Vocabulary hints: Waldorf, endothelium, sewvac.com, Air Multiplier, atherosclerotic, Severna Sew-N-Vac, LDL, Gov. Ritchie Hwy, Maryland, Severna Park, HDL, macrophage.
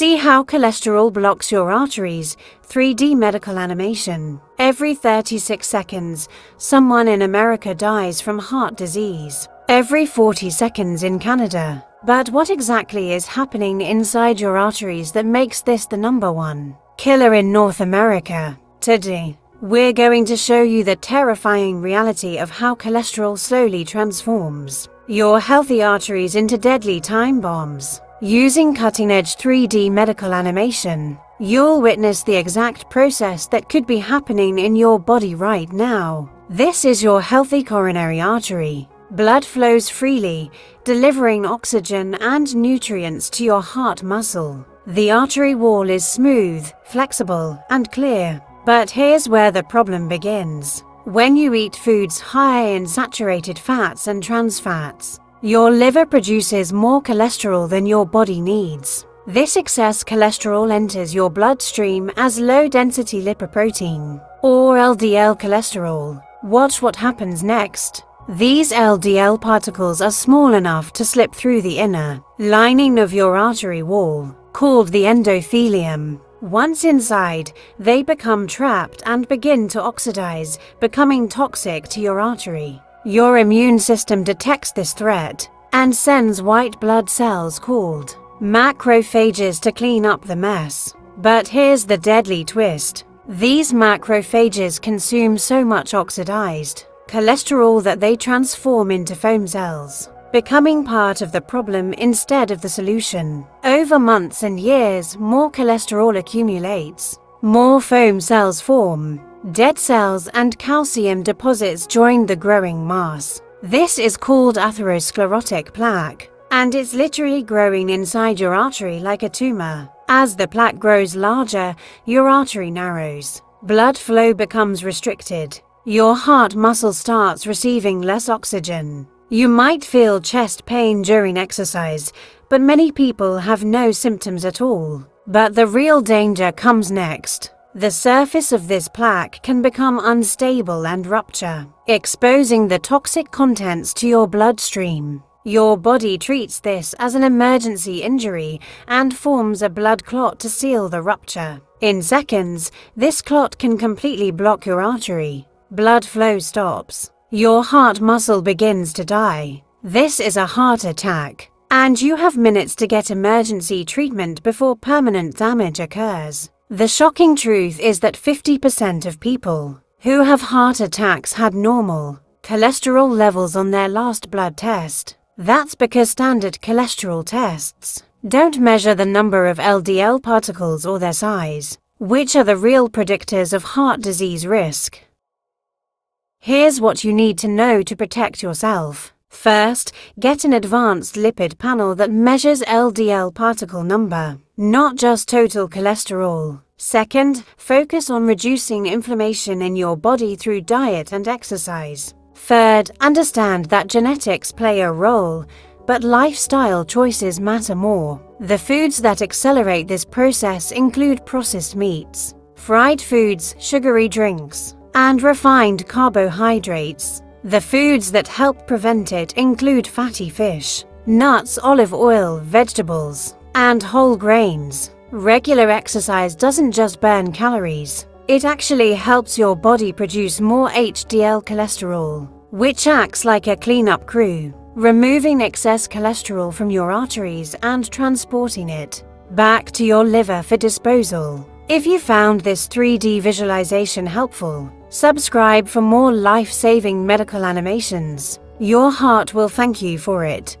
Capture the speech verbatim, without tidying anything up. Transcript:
See how cholesterol blocks your arteries. three D medical animation. Every thirty-six seconds, someone in America dies from heart disease. Every forty seconds in Canada. But what exactly is happening inside your arteries that makes this the number one killer in North America? Today, we're going to show you the terrifying reality of how cholesterol slowly transforms your healthy arteries into deadly time bombs. Using cutting-edge three D medical animation, you'll witness the exact process that could be happening in your body right now. This is your healthy coronary artery. Blood flows freely, delivering oxygen and nutrients to your heart muscle. The artery wall is smooth, flexible, and clear. But here's where the problem begins. When you eat foods high in saturated fats and trans fats, your liver produces more cholesterol than your body needs. This excess cholesterol enters your bloodstream as low-density lipoprotein, or L D L cholesterol. Watch what happens next. These L D L particles are small enough to slip through the inner lining of your artery wall, called the endothelium. Once inside, they become trapped and begin to oxidize, becoming toxic to your artery. Your immune system detects this threat and sends white blood cells called macrophages to clean up the mess. But here's the deadly twist. These macrophages consume so much oxidized cholesterol that they transform into foam cells, becoming part of the problem instead of the solution. Over months and years, more cholesterol accumulates, more foam cells form. Dead cells and calcium deposits join the growing mass. This is called atherosclerotic plaque, and it's literally growing inside your artery like a tumor. As the plaque grows larger, your artery narrows. Blood flow becomes restricted. Your heart muscle starts receiving less oxygen. You might feel chest pain during exercise, but many people have no symptoms at all. But the real danger comes next. The surface of this plaque can become unstable and rupture, exposing the toxic contents to your bloodstream. Your body treats this as an emergency injury and forms a blood clot to seal the rupture. In seconds, this clot can completely block your artery. Blood flow stops. Your heart muscle begins to die. This is a heart attack, and you have minutes to get emergency treatment before permanent damage occurs. The shocking truth is that fifty percent of people who have heart attacks had normal cholesterol levels on their last blood test. That's because standard cholesterol tests don't measure the number of L D L particles or their size, which are the real predictors of heart disease risk. Here's what you need to know to protect yourself. First, get an advanced lipid panel that measures L D L particle number, not just total cholesterol. Second, focus on reducing inflammation in your body through diet and exercise. Third, understand that genetics play a role, but lifestyle choices matter more. The foods that accelerate this process include processed meats, fried foods, sugary drinks, and refined carbohydrates. The foods that help prevent it include fatty fish, nuts, olive oil, vegetables, and whole grains. Regular exercise doesn't just burn calories, it actually helps your body produce more H D L cholesterol, which acts like a cleanup crew, removing excess cholesterol from your arteries and transporting it back to your liver for disposal. If you found this three D visualization helpful, subscribe for more life-saving medical animations. Your heart will thank you for it.